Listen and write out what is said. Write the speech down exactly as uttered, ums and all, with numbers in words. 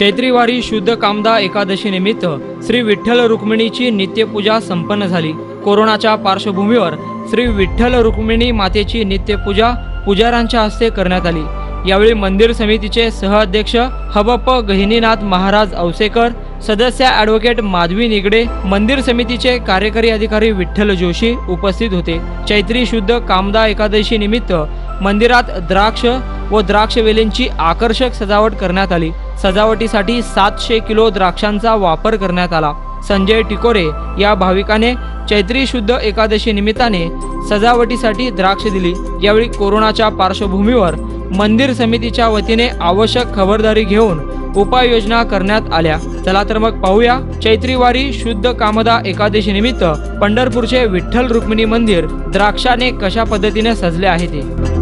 चैत्रीवारी शुद्ध कामदा एकादशी निमित्त श्री विठ्ठल रुक्मिणीची नित्यपूजा संपन्न झाली। कोरोनाच्या पार्श्वभूमीवर श्री विठ्ठल रुक्मिणी मातेची नित्यपूजा पुजाऱ्यांच्या हस्ते करण्यात आली। यावेळी मंदिर समितीचे सहअध्यक्ष हरिभाऊ गहिनीनाथ महाराज अवसेकर, सदस्य ॲडव्होकेट माधवी निगडे, मंदिर समितीचे कार्यकारी अधिकारी विठ्ठल जोशी उपस्थित होते। चैत्री शुद्ध कामदा एकादशी निमित्त मंदिरात द्राक्ष व द्राक्षवेलींची आकर्षक सजावट करण्यात आली। सजावटीसाठी सातशे किलो द्राक्षांचा वापर करण्यात आला। संजय टिकोरे या भाविकाने चैत्री शुद्ध एकादशी निमित्ताने सजावटीसाठी द्राक्ष दिली। यावेळी कोरोनाच्या पार्श्वभूमीवर मंदिर समितीच्या वतीने आवश्यक खबरदारी घेऊन उपाययोजना करण्यात आल्या। चला तर मग पाहूया चैत्रीवारी शुद्ध कामदा एकादशी निमित्त पंढरपूरचे विठ्ठल रुक्मिणी मंदिर द्राक्षाने कशा पद्धतीने सजले आहे ते।